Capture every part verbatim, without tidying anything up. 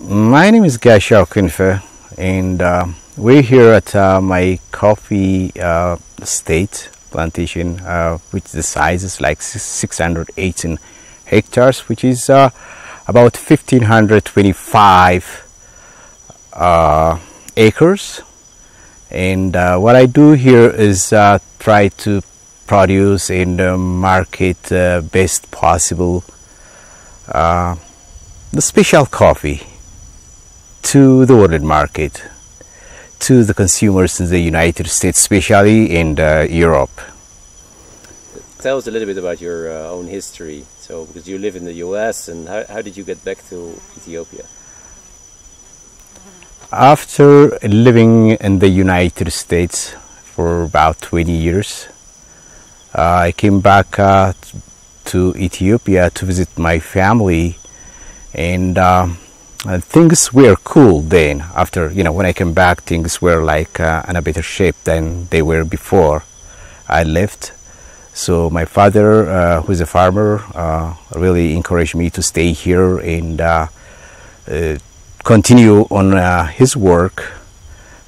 My name is Gashaw Kinfe, and uh, we're here at uh, my coffee uh, estate plantation, uh, which the size is like six hundred eighteen hectares, which is uh, about one thousand five hundred twenty-five uh, acres. And uh, what I do here is uh, try to produce and uh, market uh, best possible uh, the special coffee to the world market, to the consumers in the United States, especially in uh, Europe. Tell us a little bit about your uh, own history. So, because you live in the U S, and how, how did you get back to Ethiopia? After living in the United States for about twenty years, uh, I came back uh, to Ethiopia to visit my family, and uh, Uh, things were cool then. After, you know, when I came back, things were like uh, in a better shape than they were before I left. So my father, uh, who is a farmer, uh, really encouraged me to stay here and uh, uh, continue on uh, his work,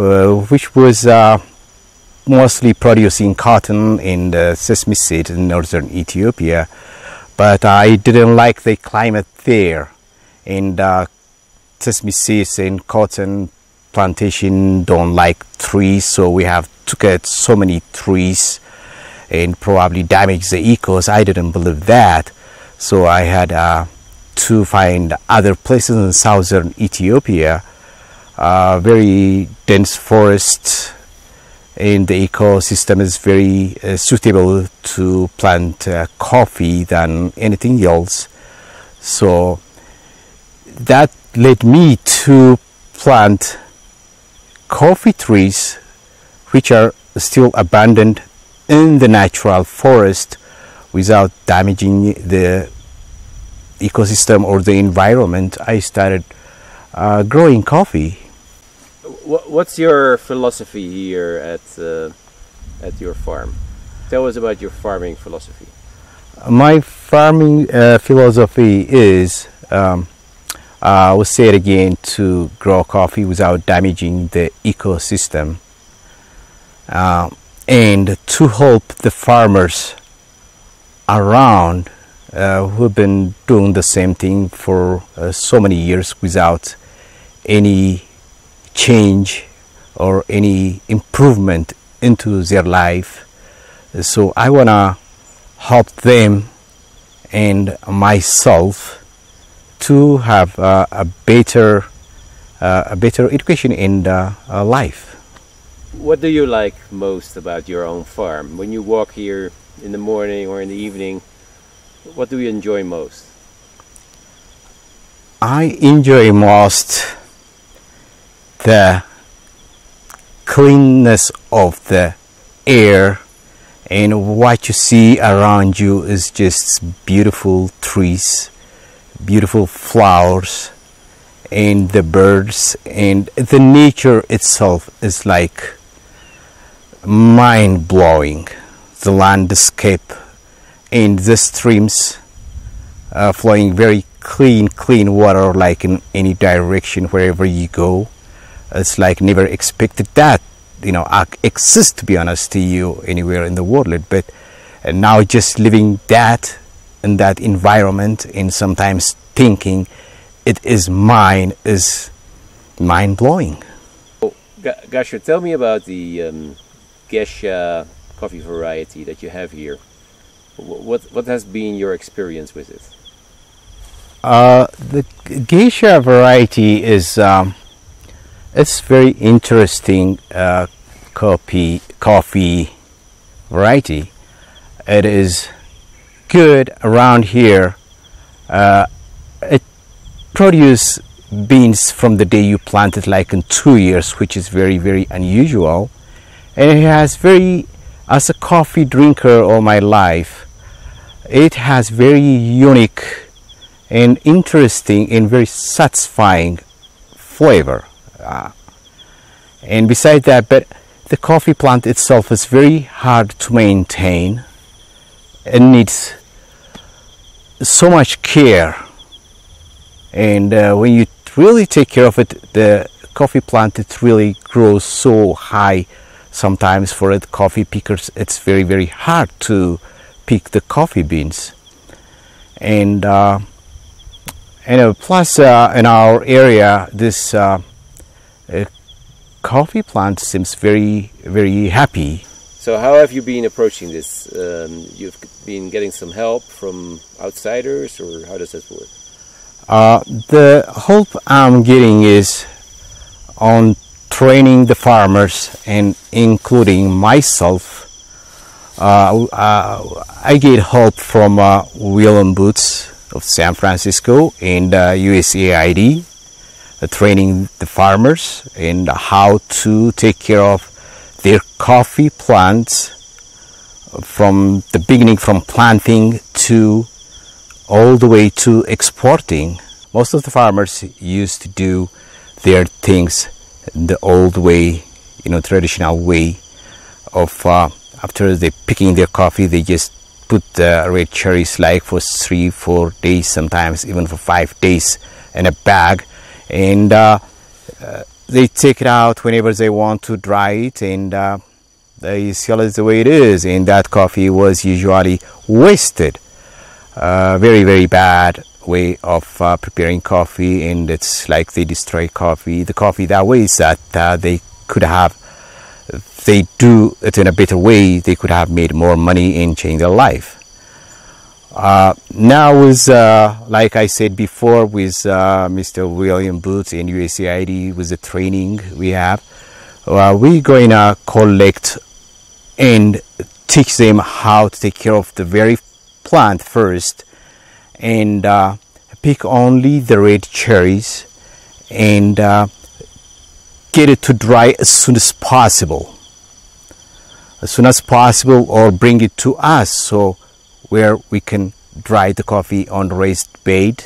uh, which was uh, mostly producing cotton and uh, sesame seed in northern Ethiopia. But I didn't like the climate there, and uh, sesame seeds and cotton plantation don't like trees, so we have to get so many trees and probably damage the ecos. I didn't believe that, so I had uh, to find other places in southern Ethiopia, uh, very dense forest, and the ecosystem is very uh, suitable to plant uh, coffee than anything else. So that led me to plant coffee trees, which are still abundant in the natural forest without damaging the ecosystem or the environment. I started uh, growing coffee. What's your philosophy here at, uh, at your farm? Tell us about your farming philosophy. My farming uh, philosophy is um, Uh, I will say it again, to grow coffee without damaging the ecosystem, uh, and to help the farmers around uh, who have been doing the same thing for uh, so many years without any change or any improvement into their life. So I want to help them and myself to have uh, a better, uh, a better education in uh, uh, life. What do you like most about your own farm? When you walk here in the morning or in the evening, what do you enjoy most? I enjoy most the cleanness of the air, and what you see around you is just beautiful trees, beautiful flowers, and the birds, and the nature itself is like mind-blowing. The landscape and the streams uh, flowing very clean clean water, like in any direction wherever you go. It's like never expected that, you know, exist, to be honest, to you anywhere in the world. But and now just living that in that environment, and sometimes thinking it is mine, is mind-blowing. Oh, Gashaw, tell me about the um, Geisha coffee variety that you have here. What, what has been your experience with it? Uh, the Geisha variety is um, it's very interesting uh, coffee, coffee variety. It is good around here. Uh, it produces beans from the day you plant it, like in two years, which is very very unusual. And it has very, as a coffee drinker all my life, it has very unique and interesting and very satisfying flavor. Uh, and besides that, but the coffee plant itself is very hard to maintain. It needs so much care, and uh, when you really take care of it, the coffee plant, it really grows so high. Sometimes for it coffee pickers, it's very very hard to pick the coffee beans. And uh, you know, plus uh, in our area, this uh, uh, coffee plant seems very very happy. So how have you been approaching this? Um, you've been getting some help from outsiders, or how does that work? Uh, the help I'm getting is on training the farmers, and including myself. Uh, uh, I get help from uh, Willem Boots of San Francisco and uh, U S A I D, uh, training the farmers and how to take care of their coffee plants from the beginning, from planting to all the way to exporting. Most of the farmers used to do their things the old way, you know, traditional way of uh, after they picking their coffee, they just put the red cherries like for three, four days, sometimes even for five days in a bag, and uh, uh, they take it out whenever they want to dry it, and uh, they sell it the way it is. And that coffee was usually wasted. Uh, very, very bad way of uh, preparing coffee, and it's like they destroy coffee. The coffee that way is that uh, they could have, they do it in a better way, they could have made more money and changed their life. Uh, now is, uh, like I said before, with uh, Mister William Boots and U S A I D, with the training we have, uh, we're going to collect and teach them how to take care of the very plant first, and uh, pick only the red cherries, and uh, get it to dry as soon as possible. As soon as possible, or bring it to us, so where we can dry the coffee on raised bed.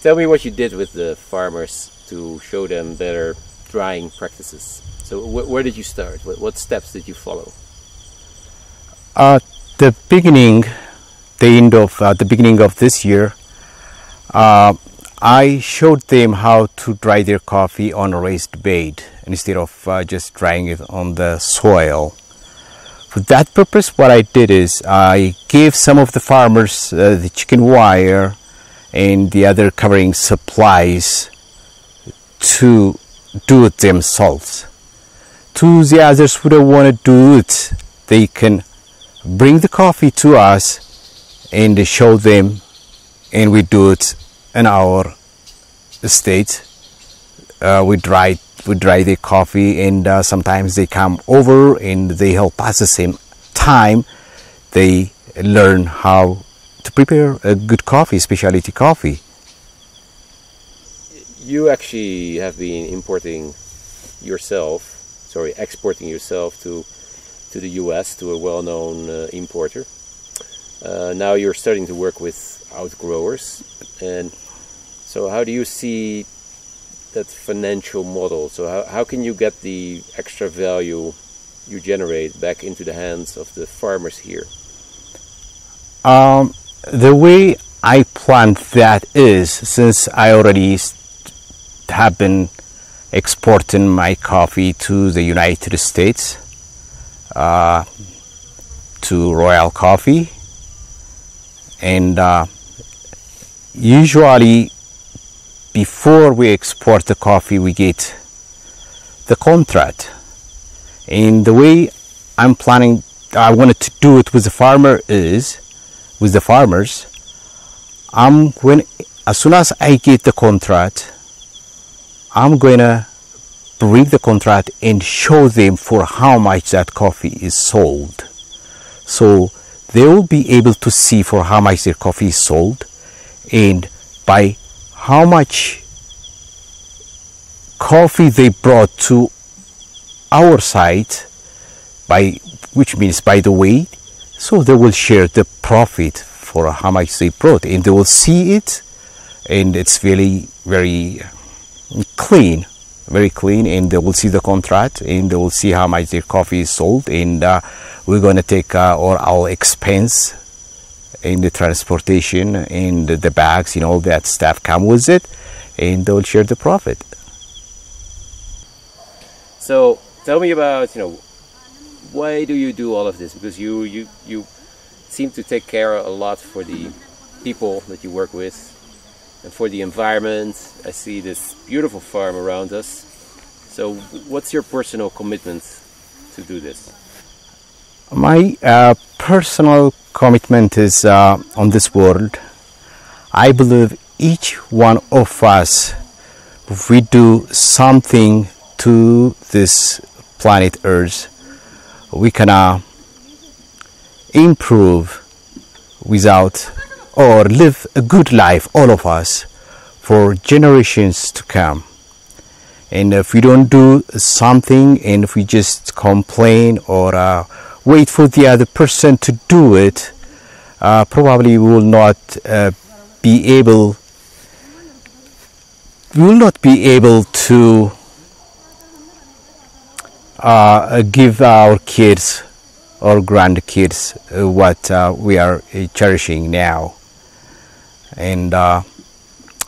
Tell me what you did with the farmers to show them better drying practices. So wh where did you start? What, what steps did you follow? At the beginning, the end of uh, the beginning of this year, uh, I showed them how to dry their coffee on a raised bed instead of uh, just drying it on the soil. For that purpose, what I did is I gave some of the farmers uh, the chicken wire and the other covering supplies to do it themselves. To the others who don't want to do it, they can bring the coffee to us and show them, and we do it in our state. Uh, we dry We dry their coffee, and uh, sometimes they come over and they help us. At the same time, they learn how to prepare a good coffee, specialty coffee. You actually have been importing yourself, sorry, exporting yourself to to the U S to a well-known uh, importer. Uh, now you're starting to work with outgrowers, and so how do you see that financial model? So how, how can you get the extra value you generate back into the hands of the farmers here? Um, the way I plan that is, since I already have been exporting my coffee to the United States, uh, to Royal Coffee, and uh, usually before we export the coffee, we get the contract. And the way I'm planning, I wanted to do it with the farmer is, with the farmers, I'm going, as soon as I get the contract, I'm going to bring the contract and show them for how much that coffee is sold. So they will be able to see for how much their coffee is sold, and by how much coffee they brought to our site, by which means by the weight, so they will share the profit for how much they brought, and they will see it, and it's very very clean, very clean, and they will see the contract, and they will see how much their coffee is sold, and uh, we're going to take uh, all our expense in the transportation, in the bags, and all that stuff come with it, and they'll share the profit. So tell me about, you know, why do you do all of this? Because you you you seem to take care a lot for the people that you work with and for the environment. I see this beautiful farm around us. So what's your personal commitment to do this? My uh, personal commitment is uh, on this world. I believe each one of us, we do something to this planet Earth, we can uh, improve without or live a good life, all of us, for generations to come. And if we don't do something and if we just complain or uh, wait for the other person to do it, uh, probably we will not uh, be able we will not be able to uh, give our kids or grandkids uh, what uh, we are uh, cherishing now. And uh,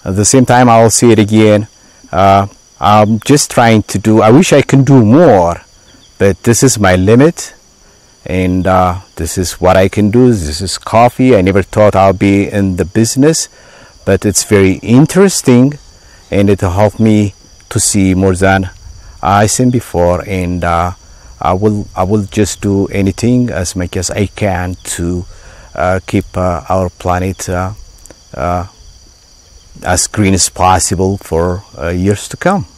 at the same time, I'll say it again, uh, I'm just trying to do, I wish I can do more, but this is my limit, and uh, this is what I can do. This is coffee. I never thought I'll be in the business, but it's very interesting, and it helped me to see more than I seen before. And uh, I will I will just do anything as much as I can to uh, keep uh, our planet uh, uh, as green as possible for uh, years to come.